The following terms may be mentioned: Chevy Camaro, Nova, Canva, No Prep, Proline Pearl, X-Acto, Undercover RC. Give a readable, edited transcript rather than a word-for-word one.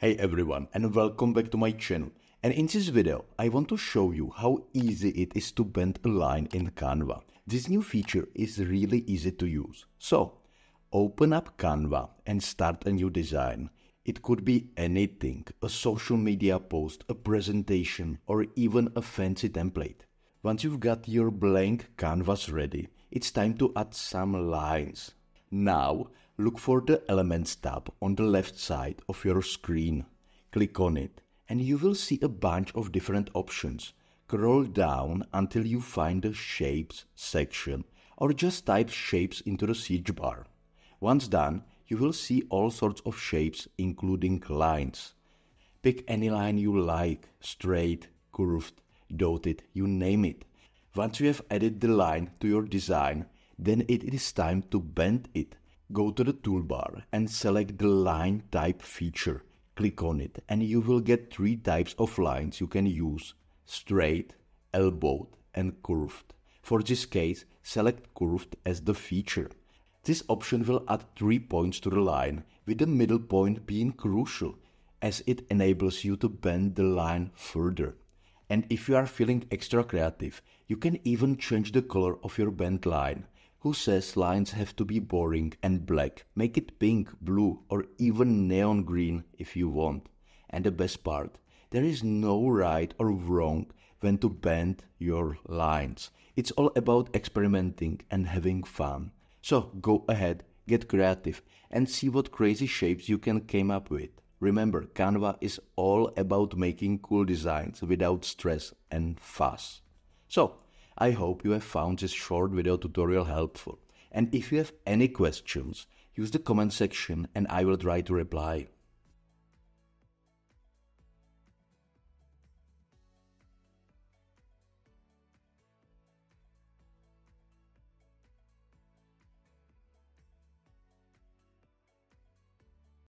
Hey everyone and welcome back to my channel, and in this video I want to show you how easy it is to bend a line in Canva. This new feature is really easy to use. So open up Canva and start a new design. It could be anything, a social media post, a presentation or even a fancy template. Once you've got your blank canvas ready, it's time to add some lines. Now look for the Elements tab on the left side of your screen. Click on it and you will see a bunch of different options. Scroll down until you find the Shapes section, or just type shapes into the search bar. Once done, you will see all sorts of shapes including lines. Pick any line you like, straight, curved, dotted, you name it. Once you have added the line to your design, then it is time to bend it. Go to the toolbar and select the Line Type feature. Click on it and you will get three types of lines you can use: straight, elbowed and curved. For this case, select curved as the feature. This option will add 3 points to the line, with the middle point being crucial as it enables you to bend the line further. And if you are feeling extra creative, you can even change the color of your bent line. Who says lines have to be boring and black? Make it pink, blue or even neon green if you want. And the best part, there is no right or wrong when to bend your lines. It's all about experimenting and having fun. So go ahead, get creative and see what crazy shapes you can come up with. Remember, Canva is all about making cool designs without stress and fuss. So I hope you have found this short video tutorial helpful, and if you have any questions, use the comment section and I will try to reply.